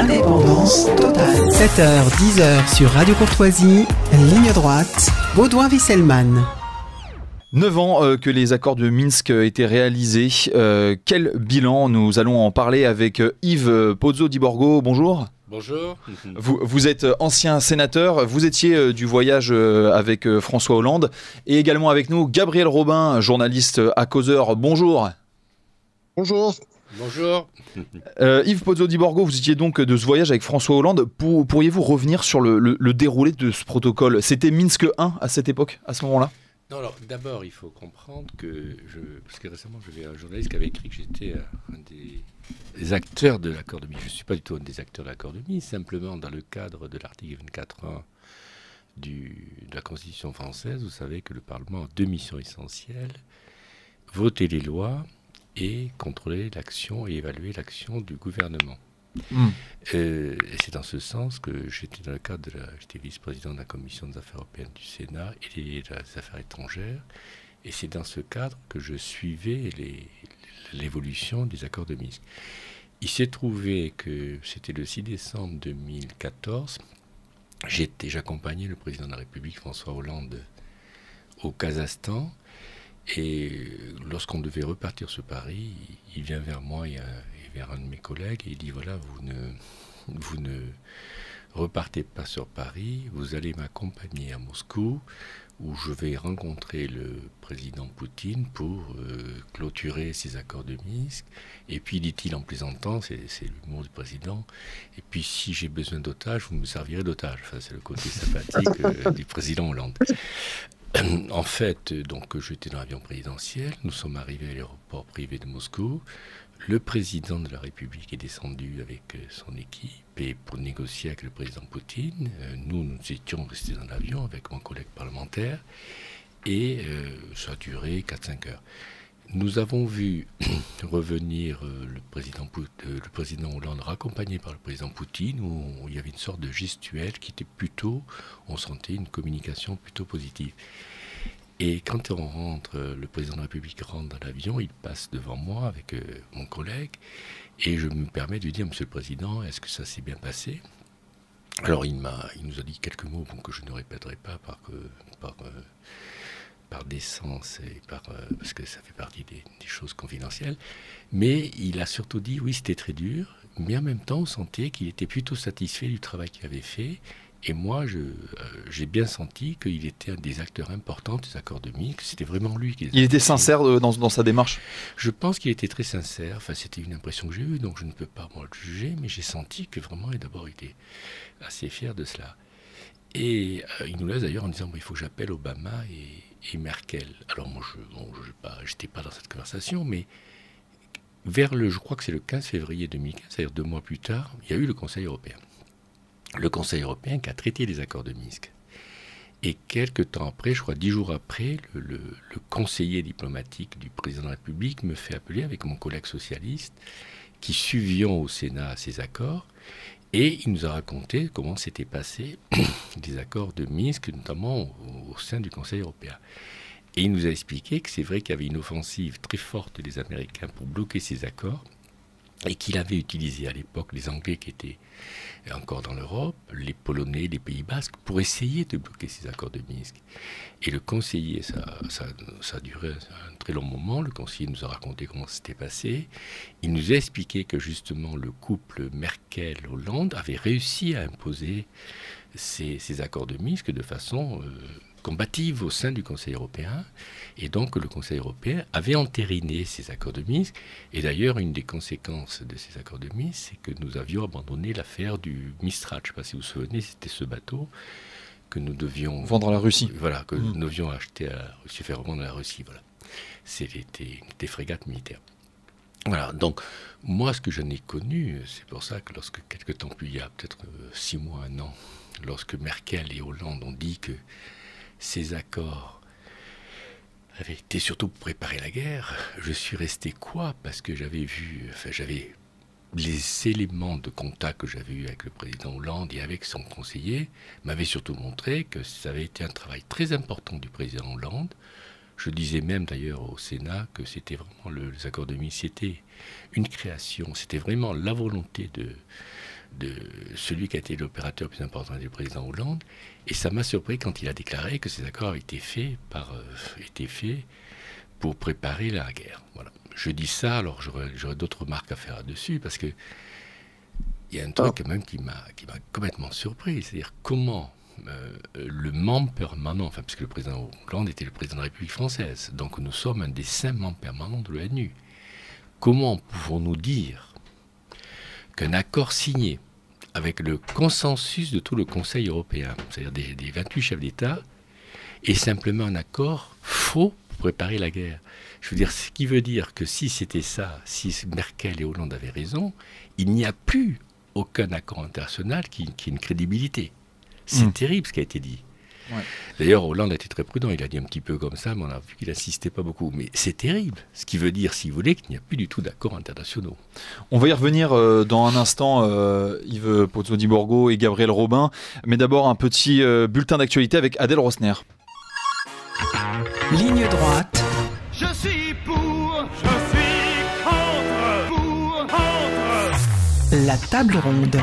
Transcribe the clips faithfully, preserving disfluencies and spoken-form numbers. indépendance totale. sept heures, dix heures sur Radio Courtoisie, Ligne Droite, Baudouin Wisselmann. Neuf ans euh, que les accords de Minsk étaient réalisés. Euh, quel bilan? Nous allons en parler avec Yves Pozzo di Borgo. Bonjour. Bonjour. Vous, vous êtes ancien sénateur, vous étiez du voyage avec François Hollande et également avec nous Gabriel Robin, journaliste à Causeur. Bonjour. Bonjour. Bonjour. Euh, Yves Pozzo di Borgo, vous étiez donc de ce voyage avec François Hollande. Pour, pourriez-vous revenir sur le, le, le déroulé de ce protocole? C'était Minsk un à cette époque, à ce moment-là? Non, alors d'abord, il faut comprendre que, je, parce que récemment, j'avais un journaliste qui avait écrit que j'étais un des, des acteurs de l'accord de Minsk. Je ne suis pas du tout un des acteurs de l'accord de Minsk, simplement dans le cadre de l'article vingt-quatre point un du, de la Constitution française, vous savez que le Parlement a deux missions essentielles, voter les lois et contrôler l'action et évaluer l'action du gouvernement. Mmh. Euh, et c'est dans ce sens que j'étais dans le cadre de la, j'étais vice-président de la Commission des affaires européennes du Sénat et des, des affaires étrangères, et c'est dans ce cadre que je suivais les, l'évolution des accords de Minsk. Il s'est trouvé que c'était le six décembre deux mille quatorze, j'étais, j'accompagnais le président de la République François Hollande au Kazakhstan, et lorsqu'on devait repartir sur Paris, il vient vers moi et vers un de mes collègues et il dit voilà, vous ne, vous ne repartez pas sur Paris, vous allez m'accompagner à Moscou où je vais rencontrer le président Poutine pour euh, clôturer ces accords de Minsk. Et puis dit-il en plaisantant, c'est l'humour du président, et puis si j'ai besoin d'otages, vous me servirez d'otages. Enfin, c'est le côté sympathique euh, du président Hollande. En fait, donc j'étais dans l'avion présidentiel, nous sommes arrivés à l'aéroport privé de Moscou, le président de la République est descendu avec son équipe et pour négocier avec le président Poutine, nous nous étions restés dans l'avion avec mon collègue parlementaire et euh, ça a duré quatre à cinq heures. Nous avons vu revenir le président, le président Hollande accompagné par le président Poutine où il y avait une sorte de gestuelle qui était plutôt, on sentait une communication plutôt positive. Et quand on rentre, le président de la République rentre dans l'avion, il passe devant moi avec mon collègue et je me permets de lui dire « Monsieur le Président, est-ce que ça s'est bien passé ?» Alors il, m'a, il nous a dit quelques mots bon, que je ne répéterai pas par... par par décence et par euh, parce que ça fait partie des, des choses confidentielles, mais il a surtout dit oui c'était très dur, mais en même temps on sentait qu'il était plutôt satisfait du travail qu'il avait fait et moi je euh, j'ai bien senti qu'il était un des acteurs importants des accords de Minsk, c'était vraiment lui qui il était sincère dans, dans sa démarche. Je pense qu'il était très sincère, enfin c'était une impression que j'ai eue donc je ne peux pas moi le juger, mais j'ai senti que vraiment il d'abord était assez fier de cela et euh, il nous laisse d'ailleurs en disant bon, il faut que j'appelle Obama et et Merkel. Alors moi, je bon, je n'étais pas, pas dans cette conversation, mais vers le, je crois que c'est le quinze février deux mille quinze, c'est-à-dire deux mois plus tard, il y a eu le Conseil européen. Le Conseil européen qui a traité les accords de Minsk. Et quelques temps après, je crois dix jours après, le, le, le conseiller diplomatique du président de la République me fait appeler avec mon collègue socialiste qui suivions au Sénat ces accords. Et il nous a raconté comment s'étaient passés les accords de Minsk, notamment au, au sein du Conseil européen. Et il nous a expliqué que c'est vrai qu'il y avait une offensive très forte des Américains pour bloquer ces accords, et qu'il avait utilisé à l'époque les Anglais qui étaient encore dans l'Europe, les Polonais, les Pays Basques, pour essayer de bloquer ces accords de Minsk. Et le conseiller, ça, ça, ça a duré un très long moment, le conseiller nous a raconté comment c'était passé, il nous a expliqué que justement le couple Merkel-Hollande avait réussi à imposer ces, ces accords de Minsk de façon... Euh, combative au sein du Conseil européen et donc le Conseil européen avait entériné ces accords de Minsk et d'ailleurs une des conséquences de ces accords de Minsk c'est que nous avions abandonné l'affaire du Mistral, je ne sais pas si vous vous souvenez, c'était ce bateau que nous devions vendre à la Russie, voilà, que mmh. nous devions acheter à la Russie, faire vendre à la Russie, voilà, c'était des frégates militaires. Voilà, donc moi ce que j'en ai connu, c'est pour ça que lorsque quelques temps plus, il y a peut-être six mois, un an, lorsque Merkel et Hollande ont dit que ces accords avaient été surtout pour préparer la guerre. Je suis resté quoi? Parce que j'avais vu, enfin j'avais les éléments de contact que j'avais eu avec le président Hollande et avec son conseiller m'avaient surtout montré que ça avait été un travail très important du président Hollande. Je disais même d'ailleurs au Sénat que c'était vraiment le, les accords de Minsk, c'était une création, c'était vraiment la volonté de de celui qui a été l'opérateur le plus important du président Hollande. Et ça m'a surpris quand il a déclaré que ces accords avaient été faits, par, euh, étaient faits pour préparer la guerre. Voilà. Je dis ça, alors j'aurais d'autres remarques à faire là-dessus, parce que il y a un truc quand même qui m'a complètement surpris. C'est-à-dire comment euh, le membre permanent, enfin, puisque le président Hollande était le président de la République française, donc nous sommes un des cinq membres permanents de l'ONU. Comment pouvons-nous dire qu'un accord signé avec le consensus de tout le Conseil européen, c'est-à-dire des, des vingt-huit chefs d'État, est simplement un accord faux pour préparer la guerre? Je veux dire, ce qui veut dire que si c'était ça, si Merkel et Hollande avaient raison, il n'y a plus aucun accord international qui, qui ait une crédibilité. C'est mmh. terrible ce qui a été dit. Ouais. D'ailleurs, Hollande a été très prudent, il a dit un petit peu comme ça, mais on a vu qu'il n'insistait pas beaucoup. Mais c'est terrible, ce qui veut dire, si vous voulez, qu'il n'y a plus du tout d'accords internationaux. On va y revenir euh, dans un instant, euh, Yves Pozzo di Borgo et Gabriel Robin. Mais d'abord, un petit euh, bulletin d'actualité avec Adèle Rosner. Ligne droite. Je suis pour, je suis contre, pour, contre. La table ronde.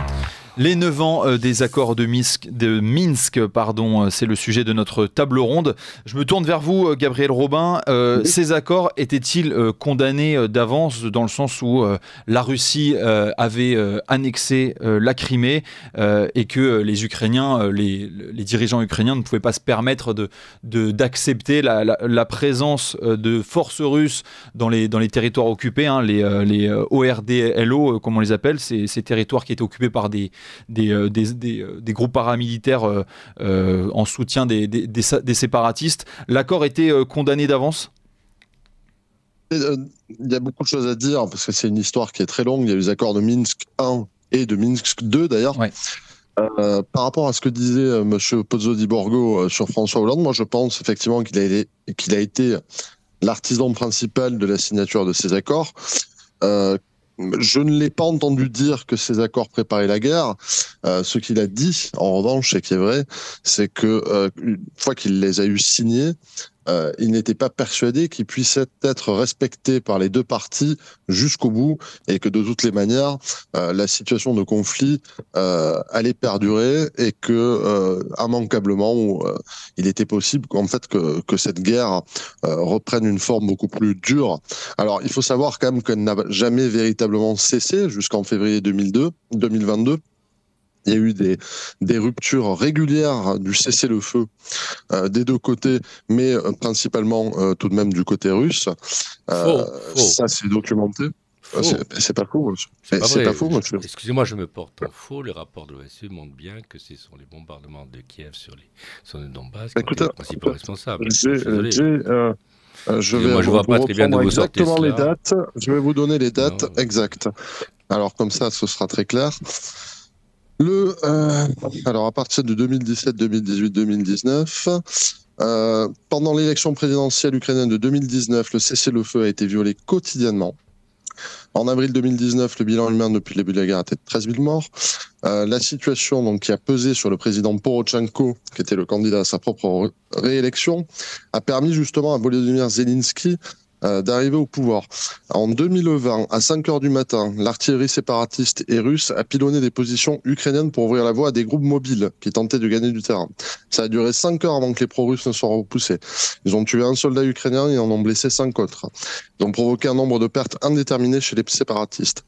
Les neuf ans euh, des accords de Minsk, de Minsk pardon, euh, c'est le sujet de notre table ronde. Je me tourne vers vous, euh, Gabriel Robin. Euh, oui. Ces accords étaient-ils euh, condamnés euh, d'avance, dans le sens où euh, la Russie euh, avait euh, annexé euh, la Crimée euh, et que euh, les Ukrainiens, euh, les, les dirigeants ukrainiens ne pouvaient pas se permettre de, de, d'accepter la, la, la présence euh, de forces russes dans les, dans les territoires occupés, hein, les, euh, les O R D L O, euh, comme on les appelle, ces, ces territoires qui étaient occupés par des Des, euh, des, des, des groupes paramilitaires euh, euh, en soutien des, des, des, des séparatistes. L'accord était euh, condamné d'avance ? Il y a beaucoup de choses à dire, parce que c'est une histoire qui est très longue. Il y a eu les accords de Minsk un et de Minsk deux, d'ailleurs. Ouais. Euh, par rapport à ce que disait euh, M. Pozzo di Borgo euh, sur François Hollande, moi je pense effectivement qu'il a, qu'il a été l'artisan principal de la signature de ces accords. Euh, Je ne l'ai pas entendu dire que ces accords préparaient la guerre. Euh, ce qu'il a dit, en revanche, et qui est vrai, c'est que euh, une fois qu'il les a eu signés, euh, il n'était pas persuadé qu'ils puissent être respectés par les deux parties jusqu'au bout, et que de toutes les manières, euh, la situation de conflit euh, allait perdurer, et que euh, immanquablement, euh, il était possible qu'en fait que, que cette guerre euh, reprenne une forme beaucoup plus dure. Alors, il faut savoir quand même qu'elle n'a jamais véritablement cessé jusqu'en février deux mille deux, deux mille vingt-deux. Il y a eu des, des ruptures régulières du cessez-le-feu euh, des deux côtés, mais euh, principalement euh, tout de même du côté russe. Euh, faux, faux. Ça, c'est documenté. Euh, c'est pas faux, monsieur. C'est pas faux, monsieur. Excusez-moi, je me porte en faux. Le rapport de l'O S C E montre bien que ce sont les bombardements de Kiev sur, les, sur le Donbass qui sont les principaux responsables. Euh, je vais moi, je vous vois pas très bien de vous exactement les dates. Je vais vous donner les dates non, exactes. Alors, comme ça, ce sera très clair. Le, euh, alors à partir de deux mille dix-sept, deux mille dix-huit, deux mille dix-neuf, euh, pendant l'élection présidentielle ukrainienne de deux mille dix-neuf, le cessez-le-feu a été violé quotidiennement. En avril deux mille dix-neuf, le bilan humain depuis le début de la guerre était de treize mille morts. Euh, la situation donc, qui a pesé sur le président Porochenko, qui était le candidat à sa propre réélection, a permis justement à Volodymyr Zelensky d'arriver au pouvoir. En deux mille vingt, à cinq heures du matin, l'artillerie séparatiste et russe a pilonné des positions ukrainiennes pour ouvrir la voie à des groupes mobiles qui tentaient de gagner du terrain. Ça a duré cinq heures avant que les pro-russes ne soient repoussés. Ils ont tué un soldat ukrainien et en ont blessé cinq autres. Ils ont provoqué un nombre de pertes indéterminées chez les séparatistes.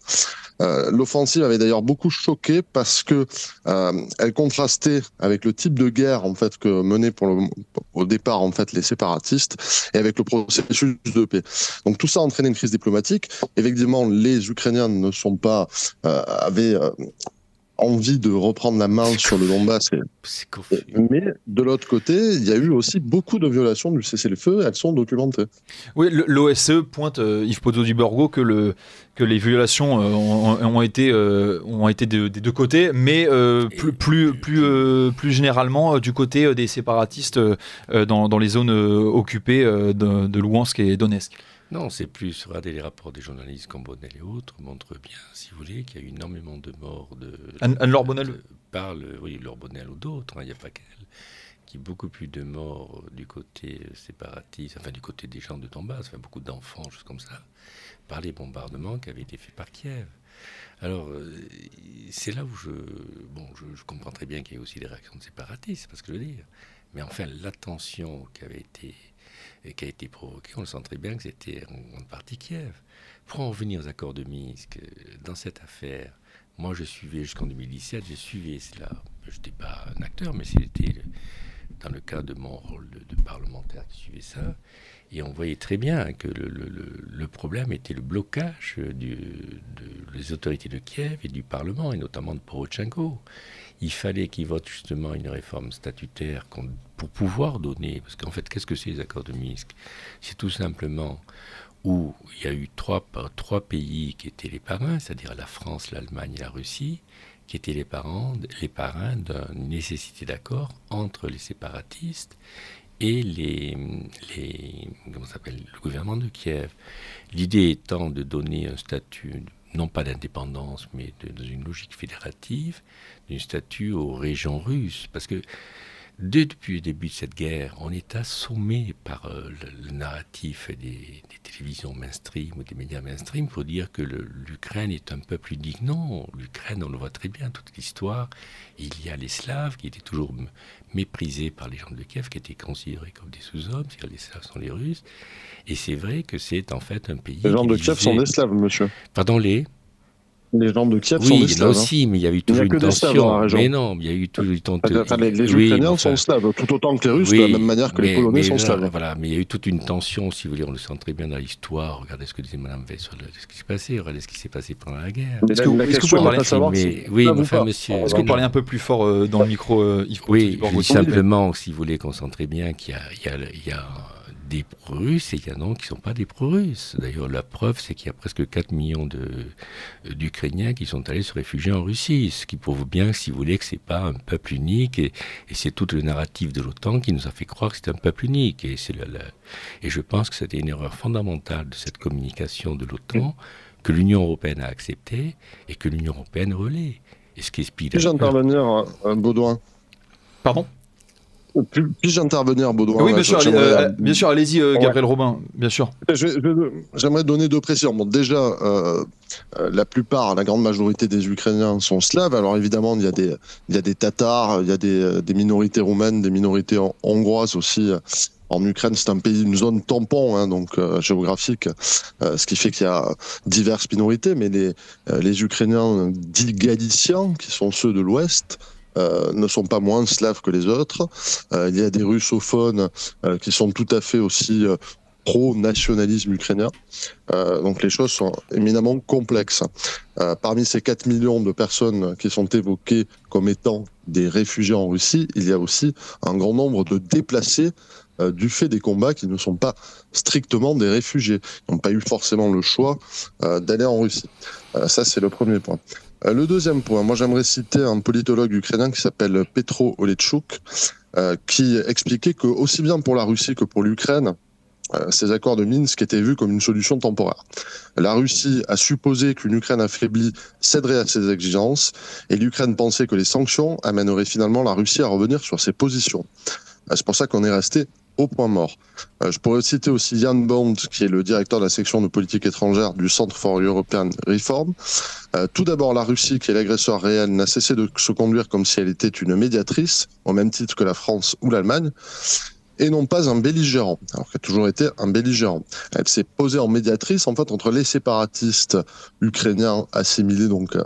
Euh, L'offensive avait d'ailleurs beaucoup choqué parce que euh, elle contrastait avec le type de guerre en fait que menaient pour le, au départ en fait les séparatistes et avec le processus de paix. Donc tout ça a entraîné une crise diplomatique. Effectivement, les Ukrainiens ne sont pas euh, avaient euh, envie de reprendre la main sur le Donbass. Et, mais de l'autre côté, il y a eu aussi beaucoup de violations du cessez-le-feu. Elles sont documentées. Oui, l'O S C E pointe, euh, Yves Pozzo di Borgo, que le que les violations euh, ont, ont été euh, ont été des de deux côtés, mais euh, plus plus plus euh, plus généralement euh, du côté euh, des séparatistes euh, dans dans les zones euh, occupées euh, de, de Louhansk et Donetsk. Non, c'est plus, regardez les rapports des journalistes comme Bonnel et autres, montrent bien, si vous voulez, qu'il y a eu énormément de morts de... Anne-Laure Bonnel parle, oui, Anne-Laure Bonnel ou d'autres, il hein, n'y a pas qu'elle, qui beaucoup plus de morts du côté séparatiste, enfin du côté des gens de Donbass, enfin beaucoup d'enfants, choses comme ça, par les bombardements qui avaient été faits par Kiev. Alors, euh, c'est là où je... Bon, je, je comprends très bien qu'il y ait aussi des réactions de séparatistes, c'est pas ce que je veux dire. Mais enfin, l'attention qui avait été, qui a été provoquée, on le sent très bien que c'était en grande partie Kiev. Pour en revenir aux accords de Minsk, dans cette affaire, moi je suivais jusqu'en deux mille dix-sept, j'ai suivi cela. Je n'étais pas un acteur, mais c'était dans le cadre de mon rôle de, de parlementaire qui suivait ça. Et on voyait très bien que le, le, le problème était le blocage du, de, des autorités de Kiev et du Parlement, et notamment de Porochenko. Il fallait qu'ils votent justement une réforme statutaire pour pouvoir donner... Parce qu'en fait, qu'est-ce que c'est les accords de Minsk? C'est tout simplement où il y a eu trois, trois pays qui étaient les parrains, c'est-à-dire la France, l'Allemagne et la Russie, qui étaient les parrains, les parrains d'une nécessité d'accord entre les séparatistes et les, les, comment ça s'appelle, le gouvernement de Kiev. L'idée étant de donner un statut, non pas d'indépendance, mais dans une logique fédérative, d'un statut aux régions russes. Parce que dès, depuis le début de cette guerre, on est assommé par euh, le, le narratif des, des télévisions mainstream ou des médias mainstream. Il faut dire que l'Ukraine est un peuple unique. Non, l'Ukraine, on le voit très bien, toute l'histoire. Il y a les Slaves qui étaient toujours méprisés par les gens de Kiev, qui étaient considérés comme des sous-hommes, c'est-à-dire les Slaves sont les Russes. Et c'est vrai que c'est en fait un pays... Les gens de Kiev divisé... sont des Slaves, monsieur. Pardon, les... Les gens de Kiev oui, sont des Slaves. Oui, là aussi, mais il y a eu toujours une tension. Mais non, il y a eu toujours une tension. Enfin, les, les oui, Ukrainiens enfin, sont Slaves, tout autant que les Russes, oui, de la même manière que mais, les Polonais sont là, Slaves. Voilà, mais il y a eu toute une tension, si vous voulez, on le sent très bien dans l'histoire. Regardez ce que disait Mme Veil sur le, ce qui s'est passé, regardez ce qui s'est passé pendant la guerre. Est-ce que, est que vous pouvez pas savoir mais, si... Oui, enfin, monsieur... Est-ce que vous parlez un peu plus fort euh, dans le micro, euh, Yves Pozzo di Borgo? Oui, simplement, si vous voulez, qu'on sent très bien qu'il y a... des pro-russes et il y en a qui ne sont pas des pro-russes. D'ailleurs, la preuve, c'est qu'il y a presque quatre millions d'Ukrainiens qui sont allés se réfugier en Russie, ce qui prouve bien, si vous voulez, que ce n'est pas un peuple unique, et, et c'est tout le narratif de l'OTAN qui nous a fait croire que c'est un peuple unique. Et, la, la, et je pense que c'était une erreur fondamentale de cette communication de l'OTAN, que l'Union européenne a acceptée et que l'Union européenne relaie. Et ce qui explique... Puis-je intervenir, Baudouin? Pardon? Puis-je intervenir, Baudouin? Oui, bien sûr, euh, bien sûr, allez-y, euh, Gabriel ouais. Robin, bien sûr. J'aimerais donner deux précisions. Bon, déjà, euh, la plupart, la grande majorité des Ukrainiens sont slaves. Alors évidemment, il y a des, il y a des Tatars, il y a des, des minorités roumaines, des minorités hongroises aussi. En Ukraine, c'est un pays, une zone tampon, hein, donc euh, géographique, euh, ce qui fait qu'il y a diverses minorités. Mais les, euh, les Ukrainiens dits galiciens, qui sont ceux de l'Ouest, Euh, ne sont pas moins slaves que les autres. Euh, il y a des russophones euh, qui sont tout à fait aussi euh, pro-nationalisme ukrainien. Euh, donc les choses sont éminemment complexes. Euh, parmi ces quatre millions de personnes qui sont évoquées comme étant des réfugiés en Russie, il y a aussi un grand nombre de déplacés euh, du fait des combats qui ne sont pas strictement des réfugiés. Ils n'ont pas eu forcément le choix euh, d'aller en Russie. Euh, ça, c'est le premier point. Le deuxième point, moi j'aimerais citer un politologue ukrainien qui s'appelle Petro Oletchuk, euh, qui expliquait que aussi bien pour la Russie que pour l'Ukraine, euh, ces accords de Minsk étaient vus comme une solution temporaire. La Russie a supposé qu'une Ukraine affaiblie céderait à ses exigences, et l'Ukraine pensait que les sanctions amèneraient finalement la Russie à revenir sur ses positions. C'est pour ça qu'on est resté au point mort. Euh, je pourrais citer aussi Jan Bond, qui est le directeur de la section de politique étrangère du Centre for European Reform. Euh, tout d'abord, la Russie, qui est l'agresseur réel, n'a cessé de se conduire comme si elle était une médiatrice, au même titre que la France ou l'Allemagne, et non pas un belligérant, alors qu'elle a toujours été un belligérant. Elle s'est posée en médiatrice, en fait, entre les séparatistes ukrainiens assimilés donc euh,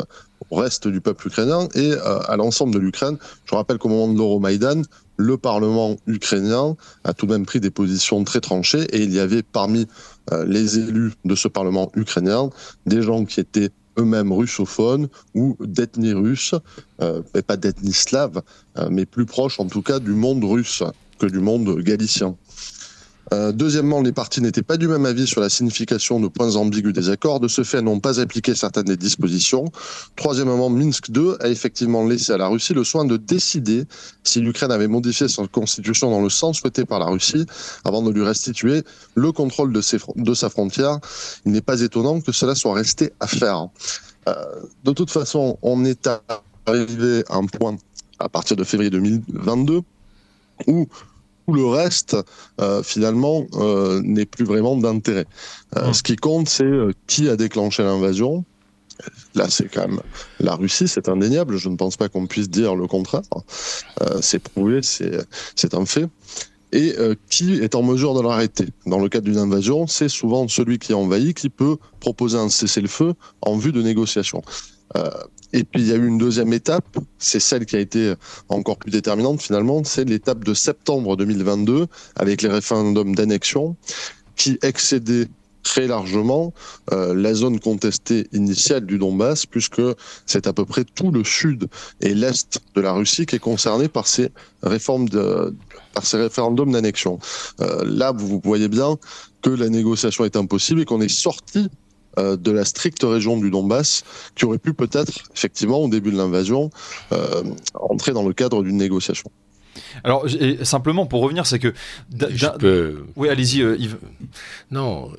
au reste du peuple ukrainien et euh, à l'ensemble de l'Ukraine. Je rappelle qu'au moment de l'Euromaïdan, le Parlement ukrainien a tout de même pris des positions très tranchées, et il y avait parmi euh, les élus de ce Parlement ukrainien des gens qui étaient eux-mêmes russophones ou d'ethnie russe, euh, et pas d'ethnie slave, euh, mais plus proche en tout cas du monde russe que du monde galicien. Euh, deuxièmement, les partis n'étaient pas du même avis sur la signification de points ambigus des accords. De ce fait, n'ont pas appliqué certaines des dispositions. Troisièmement, Minsk deux a effectivement laissé à la Russie le soin de décider si l'Ukraine avait modifié sa constitution dans le sens souhaité par la Russie, avant de lui restituer le contrôle de, ses, de sa frontière. Il n'est pas étonnant que cela soit resté à faire. Euh, de toute façon, on est arrivé à un point à partir de février deux mille vingt-deux où tout le reste, euh, finalement, euh, n'est plus vraiment d'intérêt. Euh, ce qui compte, c'est euh, qui a déclenché l'invasion Là, c'est quand même la Russie, c'est indéniable. Je ne pense pas qu'on puisse dire le contraire. Euh, c'est prouvé, c'est, c'est un fait. Et euh, qui est en mesure de l'arrêter? Dans le cadre d'une invasion, c'est souvent celui qui envahit qui peut proposer un cessez-le-feu en vue de négociations. Euh, et puis il y a eu une deuxième étape, c'est celle qui a été encore plus déterminante finalement, c'est l'étape de septembre deux mille vingt-deux avec les référendums d'annexion qui excédaient très largement euh, la zone contestée initiale du Donbass, puisque c'est à peu près tout le sud et l'est de la Russie qui est concerné par ces réformes de, par ces référendums d'annexion. Euh, là, vous voyez bien que la négociation est impossible et qu'on est sorti euh, de la stricte région du Donbass, qui aurait pu peut-être, effectivement, au début de l'invasion, euh, entrer dans le cadre d'une négociation. Alors, simplement pour revenir, c'est que... Je peux... Oui, allez-y, euh, Yves. Non,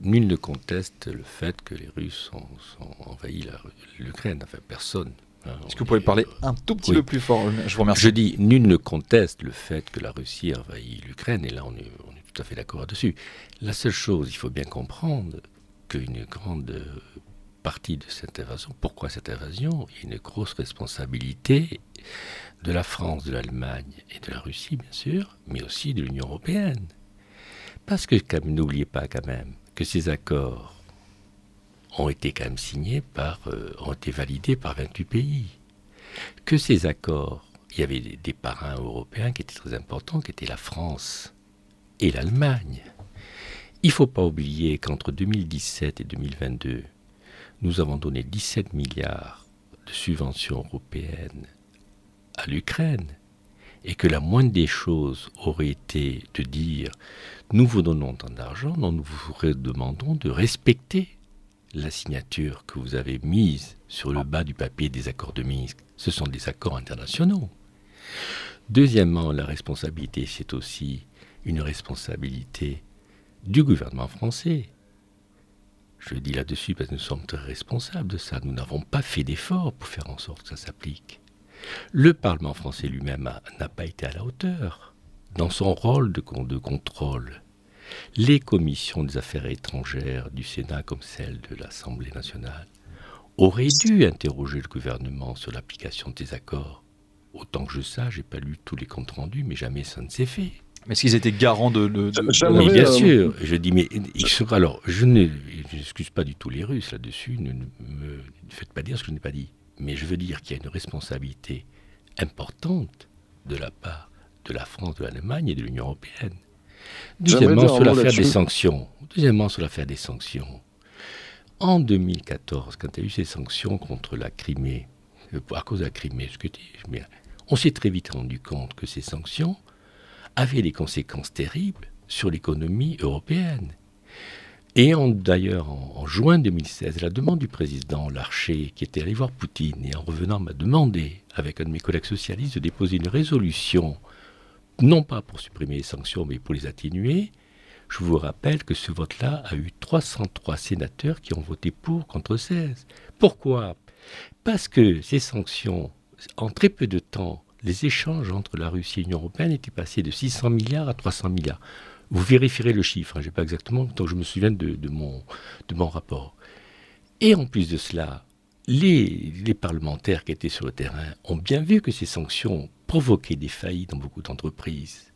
nul ne conteste le fait que les Russes ont, ont envahi la, l'Ukraine. Enfin, personne. Hein, est-ce que vous pouvez parler euh... un tout petit oui. peu plus fort? Je vous remercie. Je dis, nul ne conteste le fait que la Russie a envahi l'Ukraine, et là, on est, on est tout à fait d'accord là-dessus. La seule chose, il faut bien comprendre qu'une grande partie de cette invasion, pourquoi cette invasion, il y a une grosse responsabilité de la France, de l'Allemagne et de la Russie, bien sûr, mais aussi de l'Union européenne. Parce que, quand même, n'oubliez pas quand même que ces accords ont été quand même signés par, euh, ont été validés par vingt-huit pays. Que ces accords, il y avait des, des parrains européens qui étaient très importants, qui étaient la France et l'Allemagne. Il ne faut pas oublier qu'entre deux mille dix-sept et deux mille vingt-deux, nous avons donné dix-sept milliards de subventions européennes à l'Ukraine, et que la moindre des choses aurait été de dire « nous vous donnons tant d'argent, nous vous demandons de respecter la signature que vous avez mise sur le bas du papier des accords de Minsk. » Ce sont des accords internationaux. Deuxièmement, la responsabilité, c'est aussi une responsabilité du gouvernement français. Je dis là-dessus parce que nous sommes très responsables de ça. Nous n'avons pas fait d'efforts pour faire en sorte que ça s'applique. Le Parlement français lui-même a, n'a pas été à la hauteur dans son rôle de, de contrôle. Les commissions des affaires étrangères du Sénat comme celle de l'Assemblée nationale auraient dû interroger le gouvernement sur l'application de ces accords. Autant que je sache, je n'ai pas lu tous les comptes rendus, mais jamais ça ne s'est fait. Mais est-ce qu'ils étaient garants de... de, de... Oui, bien sûr. Je dis, mais... Alors, je n'excuse pas du tout les Russes là-dessus. Ne, ne me faites pas dire ce que je n'ai pas dit. Mais je veux dire qu'il y a une responsabilité importante de la part de la France, de l'Allemagne et de l'Union européenne. Deuxièmement, sur l'affaire des sanctions. Deuxièmement, sur l'affaire des sanctions. En deux mille quatorze, quand il y a eu ces sanctions contre la Crimée, à cause de la Crimée, ce que dis-je, on s'est très vite rendu compte que ces sanctions avaient des conséquences terribles sur l'économie européenne. Et en, d'ailleurs, en, en juin deux mille seize, la demande du président Larcher, qui était allé voir Poutine, et en revenant m'a demandé, avec un de mes collègues socialistes, de déposer une résolution, non pas pour supprimer les sanctions, mais pour les atténuer. Je vous rappelle que ce vote-là a eu trois cent trois sénateurs qui ont voté pour, contre seize. Pourquoi? Parce que ces sanctions, en très peu de temps, les échanges entre la Russie et l'Union européenne étaient passés de six cents milliards à trois cents milliards. Vous vérifierez le chiffre, hein, je n'ai pas exactement, tant que je me souviens de, de, mon, de mon rapport. Et en plus de cela, les, les parlementaires qui étaient sur le terrain ont bien vu que ces sanctions provoquaient des faillites dans beaucoup d'entreprises.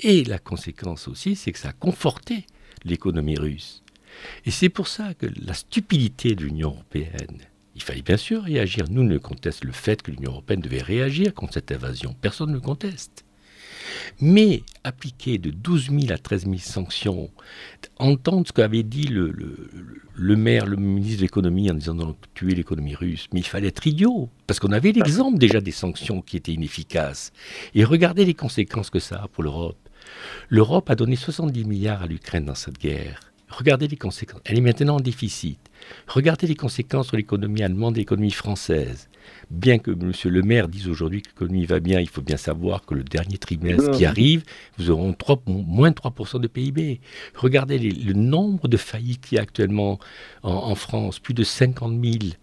Et la conséquence aussi, c'est que ça a conforté l'économie russe. Et c'est pour ça que la stupidité de l'Union européenne, il fallait bien sûr réagir. Nous ne contestons le fait que l'Union européenne devait réagir contre cette invasion. Personne ne le conteste. Mais appliquer de douze mille à treize mille sanctions, entendre ce qu'avait dit le, le, le maire, le ministre de l'économie en disant non, tuer l'économie russe, mais il fallait être idiot, parce qu'on avait l'exemple déjà des sanctions qui étaient inefficaces. Et regardez les conséquences que ça a pour l'Europe. L'Europe a donné soixante-dix milliards à l'Ukraine dans cette guerre. Regardez les conséquences. Elle est maintenant en déficit. Regardez les conséquences sur l'économie allemande et l'économie française. Bien que M. le maire dise aujourd'hui que l'économie va bien, il faut bien savoir que le dernier trimestre qui arrive, vous aurez moins de trois pour cent de P I B. Regardez les, le nombre de faillites qu'il y a actuellement en, en France, plus de cinquante mille.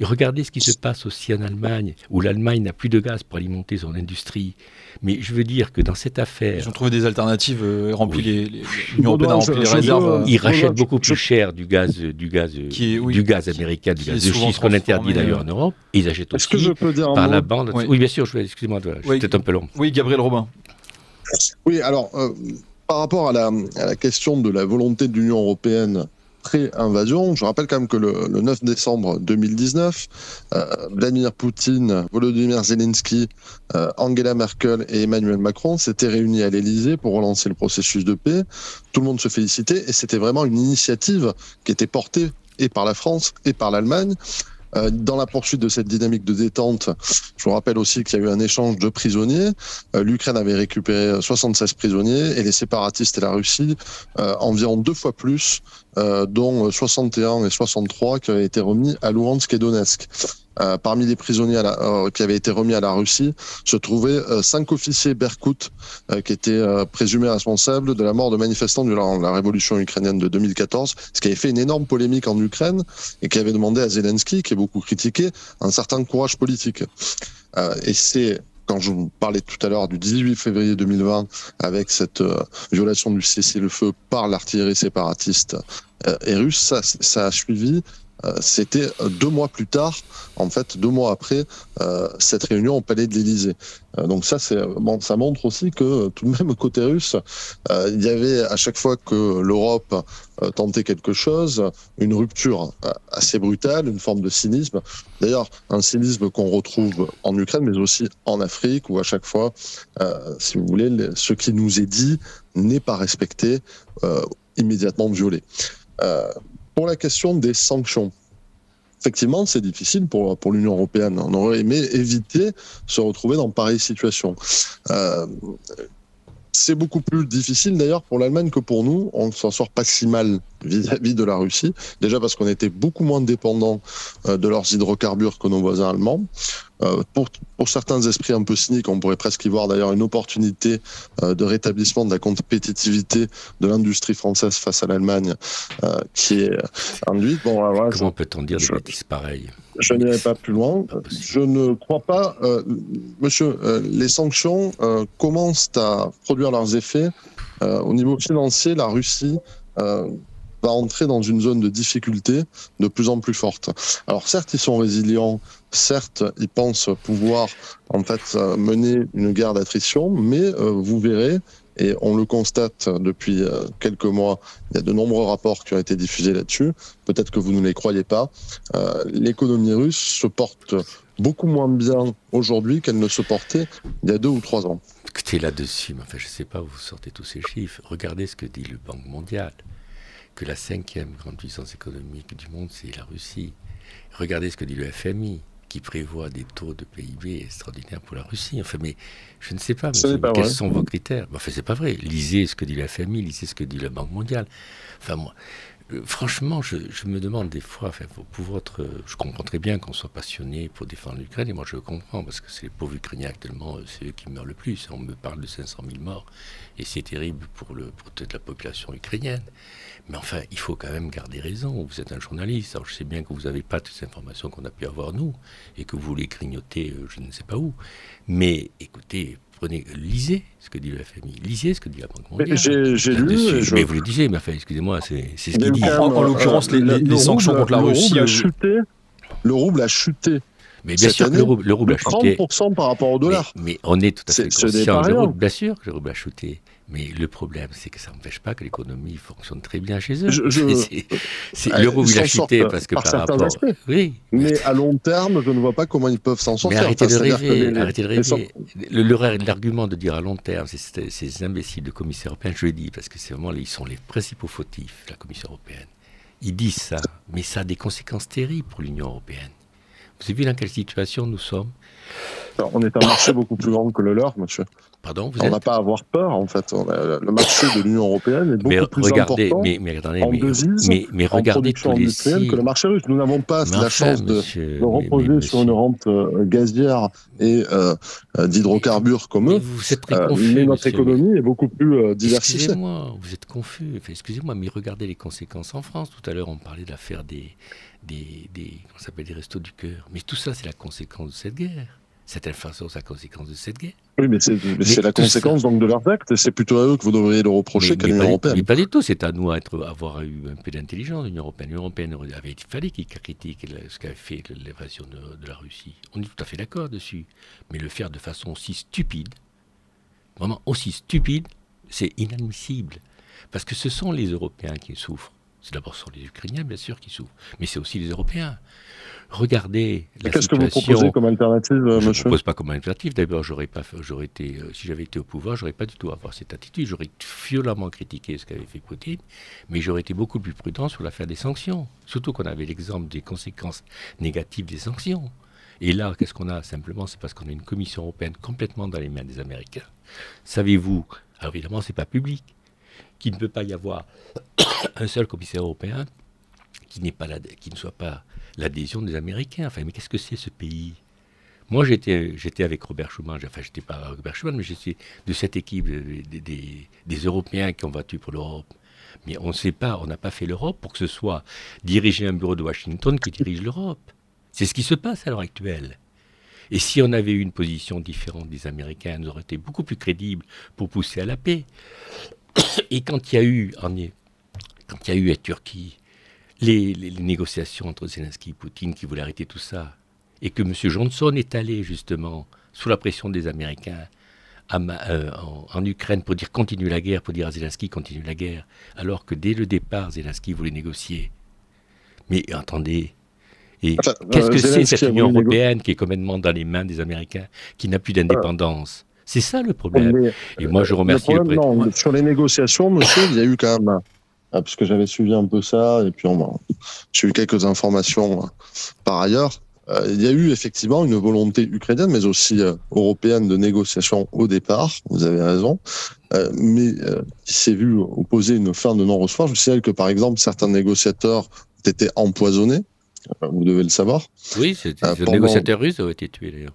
Et regardez ce qui se passe aussi en Allemagne, où l'Allemagne n'a plus de gaz pour alimenter son industrie. Mais je veux dire que dans cette affaire... Ils ont trouvé des alternatives, euh, rempli oui. les, les, l'Union européenne a rempli les réserves. Ils rachètent beaucoup plus cher du gaz, du gaz, qui est, oui, du gaz américain, du gaz de schiste, qu'on interdit d'ailleurs en Europe. Et ils achètent aussi que je peux dire par la bande... Oui. oui, bien sûr, je... excusez-moi, je oui. peut-être un peu long. Oui, Gabriel Robin. Oui, alors, euh, par rapport à la, à la question de la volonté de l'Union européenne pré-invasion, je rappelle quand même que le, le neuf décembre deux mille dix-neuf, euh, Vladimir Poutine, Volodymyr Zelensky, euh, Angela Merkel et Emmanuel Macron s'étaient réunis à l'Elysée pour relancer le processus de paix. Tout le monde se félicitait et c'était vraiment une initiative qui était portée et par la France et par l'Allemagne. Euh, dans la poursuite de cette dynamique de détente, je vous rappelle aussi qu'il y a eu un échange de prisonniers. Euh, L'Ukraine avait récupéré soixante-seize prisonniers et les séparatistes et la Russie euh, environ deux fois plus, euh, dont soixante et un et soixante-trois qui avaient été remis à Louhansk et Donetsk. Euh, parmi les prisonniers à la, euh, qui avaient été remis à la Russie se trouvaient euh, cinq officiers Berkout euh, qui étaient euh, présumés responsables de la mort de manifestants durant la révolution ukrainienne de deux mille quatorze, ce qui avait fait une énorme polémique en Ukraine et qui avait demandé à Zelensky, qui est beaucoup critiqué, un certain courage politique. Euh, et c'est... Quand je vous parlais tout à l'heure du dix-huit février deux mille vingt, avec cette euh, violation du cessez-le-feu par l'artillerie séparatiste euh, et russe, ça, ça a suivi. Euh, c'était deux mois plus tard, en fait, deux mois après euh, cette réunion au palais de l'Élysée. Euh, donc ça, c'est, bon, ça montre aussi que tout de même côté russe, euh, il y avait à chaque fois que l'Europe euh, tentait quelque chose, une rupture euh, assez brutale, une forme de cynisme. D'ailleurs, un cynisme qu'on retrouve en Ukraine, mais aussi en Afrique, où à chaque fois, euh, si vous voulez, ce qui nous est dit n'est pas respecté, euh, immédiatement violé. Euh, Pour la question des sanctions, effectivement, c'est difficile pour, pour l'Union européenne. On aurait aimé éviter se retrouver dans pareille situation. Euh, c'est beaucoup plus difficile d'ailleurs pour l'Allemagne que pour nous. On ne s'en sort pas si mal vis-à-vis de la Russie, déjà parce qu'on était beaucoup moins dépendants euh, de leurs hydrocarbures que nos voisins allemands. Euh, pour, pour certains esprits un peu cyniques, on pourrait presque y voir d'ailleurs une opportunité euh, de rétablissement de la compétitivité de l'industrie française face à l'Allemagne, euh, qui est induite. Bon, là, voilà, Comment je, peut-on dire des bêtises pareilles ? Je n'irai pas plus loin. Je ne crois pas. Euh, monsieur, euh, les sanctions euh, commencent à produire leurs effets. Euh, au niveau financier, la Russie... Euh, va entrer dans une zone de difficulté de plus en plus forte. Alors certes, ils sont résilients, certes, ils pensent pouvoir en fait mener une guerre d'attrition, mais euh, vous verrez, et on le constate depuis euh, quelques mois, il y a de nombreux rapports qui ont été diffusés là-dessus, peut-être que vous ne les croyez pas, euh, l'économie russe se porte beaucoup moins bien aujourd'hui qu'elle ne se portait il y a deux ou trois ans. Écoutez, là-dessus, mais enfin, je ne sais pas où vous sortez tous ces chiffres, regardez ce que dit la Banque Mondiale. Que la cinquième grande puissance économique du monde, c'est la Russie. Regardez ce que dit le F M I, qui prévoit des taux de P I B extraordinaires pour la Russie. Enfin, mais je ne sais pas, monsieur, pas quels vrai. sont vos critères. Enfin, c'est pas vrai. Lisez ce que dit le F M I, lisez ce que dit la Banque mondiale. Enfin, moi, euh, franchement, je, je me demande des fois, enfin, pour, pour votre, euh, je comprends très bien qu'on soit passionné pour défendre l'Ukraine, et moi je le comprends, parce que c'est les pauvres Ukrainiens actuellement, c'est eux qui meurent le plus. On me parle de cinq cent mille morts, et c'est terrible pour, le, pour toute la population ukrainienne. Mais enfin, il faut quand même garder raison. Vous êtes un journaliste. Alors, je sais bien que vous n'avez pas toutes les informations qu'on a pu avoir, nous, et que vous voulez grignoter euh, je ne sais pas où. Mais écoutez, prenez, lisez ce que dit le F M I. Lisez ce que dit la Banque mondiale. J'ai, j'ai lu. Je... Mais vous le disiez, mais enfin, excusez-moi, c'est, c'est ce qu'il dit. En, en l'occurrence, euh, les, les, les sanctions contre la Russie... Le rouble a chuté. Le rouble a chuté. Mais bien Cette sûr année, que le rouble, le rouble a chuté. trente pour cent par rapport au dollar. Mais, mais on est tout à fait conscient. Bien sûr que le rouble a chuté. Mais le problème, c'est que ça n'empêche pas que l'économie fonctionne très bien chez eux. Je, je, c'est, c'est, euh, l'euro, il a chuté parce que par, par rapport... Aspects. Oui. Mais à long terme, je ne vois pas comment ils peuvent s'en sortir. Mais arrêtez, enfin, de, rêver, les, arrêtez les, de rêver, arrêtez de rêver. L'argument de dire à long terme, c'est ces imbéciles de Commission européenne, je le dis, parce que c'est vraiment, ils sont les principaux fautifs, la Commission européenne. Ils disent ça, mais ça a des conséquences terribles pour l'Union européenne. Vous avez vu dans quelle situation nous sommes ? Alors, on est un marché beaucoup plus grand que le leur, monsieur. Pardon, vous on n'a êtes... pas à avoir peur, en fait. Le marché de l'Union européenne est beaucoup mais plus regardez, important mais, mais regardez, en mais, devise, mais, mais regardez en production tous les industrielle si... que le marché russe. Nous n'avons pas enfin, la chance monsieur, de, de reposer mais, mais, sur monsieur. une rente euh, gazière et euh, d'hydrocarbures comme eux. Vous êtes très confus, euh, mais notre monsieur, économie mais... est beaucoup plus euh, diversifiée. Excusez-moi, vous êtes confus. Enfin, excusez-moi, mais regardez les conséquences en France. Tout à l'heure, on parlait de l'affaire des, des, des, comment ça s'appelle, des restos du cœur. Mais tout ça, c'est la conséquence de cette guerre. Cette inflation, c'est la conséquence de cette guerre. Oui, mais c'est, mais mais c'est la conséquence ça... donc, de leurs actes, et c'est plutôt à eux que vous devriez le reprocher mais, qu'à mais l'Union pas, européenne. Mais pas du tout, c'est à nous d'avoir eu un peu d'intelligence, l'Union européenne. L'Union européenne, avait, il fallait qu'ils critiquent ce qu'avait fait l'invasion de, de la Russie. On est tout à fait d'accord dessus. Mais le faire de façon aussi stupide, vraiment aussi stupide, c'est inadmissible. Parce que ce sont les Européens qui souffrent. C'est d'abord sur les Ukrainiens, bien sûr, qui souffrent. Mais c'est aussi les Européens. Regardez la qu'est-ce situation... Qu'est-ce que vous proposez comme alternative, monsieur ? Je ne propose pas comme alternative. D'abord, j'aurais pas, j'aurais été, si j'avais été au pouvoir, je n'aurais pas du tout avoir cette attitude. J'aurais violemment critiqué ce qu'avait fait Poutine, mais j'aurais été beaucoup plus prudent sur l'affaire des sanctions. Surtout qu'on avait l'exemple des conséquences négatives des sanctions. Et là, qu'est-ce qu'on a ? Simplement, c'est parce qu'on a une Commission européenne complètement dans les mains des Américains. Savez-vous ? Alors évidemment, ce n'est pas public. Qu'il ne peut pas y avoir un seul commissaire européen qui, n'est pas la, qui ne soit pas l'adhésion des Américains. Enfin, mais qu'est-ce que c'est ce pays ? Moi, j'étais, j'étais avec Robert Schuman, enfin, j'étais pas avec Robert Schuman, mais j'étais de cette équipe des, des, des Européens qui ont battu pour l'Europe. Mais on ne sait pas, on n'a pas fait l'Europe pour que ce soit diriger un bureau de Washington qui dirige l'Europe. C'est ce qui se passe à l'heure actuelle. Et si on avait eu une position différente des Américains, elle nous aurait été beaucoup plus crédible pour pousser à la paix. Et quand il y a eu, en, quand il y a eu à Turquie, les, les, les négociations entre Zelensky et Poutine qui voulaient arrêter tout ça, et que M. Johnson est allé justement, sous la pression des Américains, à, euh, en, en Ukraine pour dire continue la guerre, pour dire à Zelensky continue la guerre, alors que dès le départ, Zelensky voulait négocier. Mais attendez, et enfin, qu'est-ce euh, que Zelensky c'est cette Union européenne qui est complètement dans les mains des Américains, qui n'a plus d'indépendance ? C'est ça le problème. Mais, et moi, je remercie le, problème, le président. Non, sur les négociations, monsieur, il y a eu quand même, parce que j'avais suivi un peu ça, et puis on, j'ai eu quelques informations par ailleurs. Euh, il y a eu effectivement une volonté ukrainienne, mais aussi euh, européenne, de négociation au départ. Vous avez raison, euh, mais euh, il s'est vu opposer une fin de non-recevoir. Je signale que, par exemple, certains négociateurs ont été empoisonnés. Euh, vous devez le savoir. Oui, c'est euh, pendant... négociateurs russes ont été tués d'ailleurs.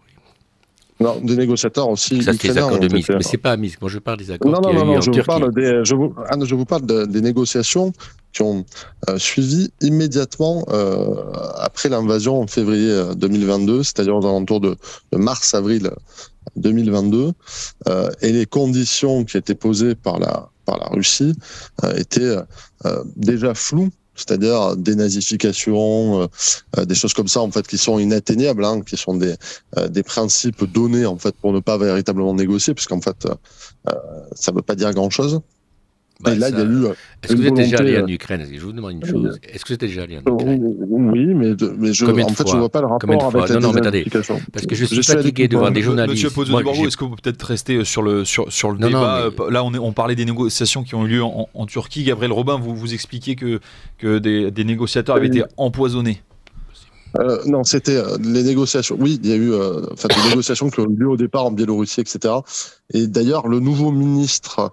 Non, des négociateurs aussi. Ça, c'est les accords de Minsk. Mais c'est pas à Minsk. Moi, je parle des accords non, qu'il y a non, eu non, en je Turquie. Vous parle des, je, vous, Anne, je vous parle de, des négociations qui ont euh, suivi immédiatement euh, après l'invasion en février deux mille vingt-deux, c'est-à-dire aux alentours de, de mars-avril deux mille vingt-deux. Euh, et les conditions qui étaient posées par la, par la Russie euh, étaient euh, déjà floues. C'est-à-dire des nazifications, euh, des choses comme ça, en fait, qui sont inatteignables, hein, qui sont des, euh, des principes donnés, en fait, pour ne pas véritablement négocier, puisqu'en fait, euh, ça ne veut pas dire grand-chose. Bah, et là, ça... il y a eu. Est-ce que vous êtes volonté... déjà allé en Ukraine ? Je vous demande une chose. Est-ce que vous êtes déjà allé en Ukraine ? Oui, mais, de, mais je, en fait, je ne vois pas le rapport avec la nazification. Parce que je suis je fatigué de voir des journalistes. Monsieur Pozzo di Borgo, est-ce que vous pouvez peut-être rester sur le, sur, sur le non, débat non, mais... Là, on, est, on parlait des négociations qui ont eu lieu en, en, en Turquie. Gabriel Robin, vous, vous expliquiez que, que des, des négociateurs avaient oui. été empoisonnés. Euh, non, c'était euh, les négociations. Oui, il y a eu euh, enfin, des négociations qui ont eu lieu au départ en Biélorussie, et cetera. Et d'ailleurs, le nouveau ministre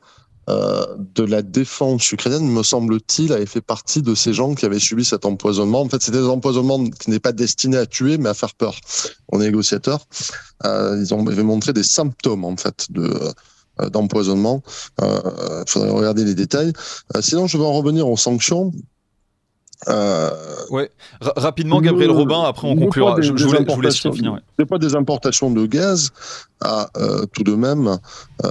de la défense ukrainienne, me semble-t-il, avait fait partie de ces gens qui avaient subi cet empoisonnement. En fait, c'était des empoisonnements qui n'est pas destiné à tuer, mais à faire peur aux négociateurs. Euh, ils ont, avaient montré des symptômes, en fait, de, euh, d'empoisonnement. Il euh, faudrait regarder les détails. Euh, sinon, je vais en revenir aux sanctions. Euh... Ouais. R- rapidement, Gabriel nous, Robin, après on conclura. Des, je, je, voulais, je vous laisse finir. Ouais. C'est pas des importations de gaz à euh, tout de même euh,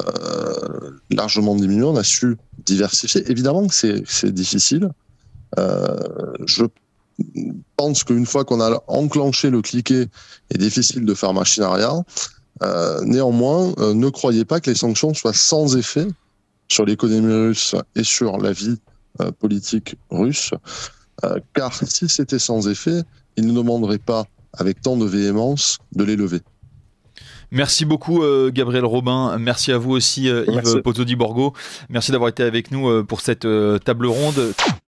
largement diminué. On a su diversifier. Évidemment que c'est, c'est difficile. Euh, je pense qu'une fois qu'on a enclenché le cliquet, il est difficile de faire machine arrière. Euh, néanmoins, euh, ne croyez pas que les sanctions soient sans effet sur l'économie russe et sur la vie euh, politique russe. Euh, car si c'était sans effet, ils ne demanderaient pas, avec tant de véhémence, de les lever. Merci beaucoup euh, Gabriel Robin, merci à vous aussi euh, Yves Pozzo di Borgo, merci d'avoir été avec nous euh, pour cette euh, table ronde.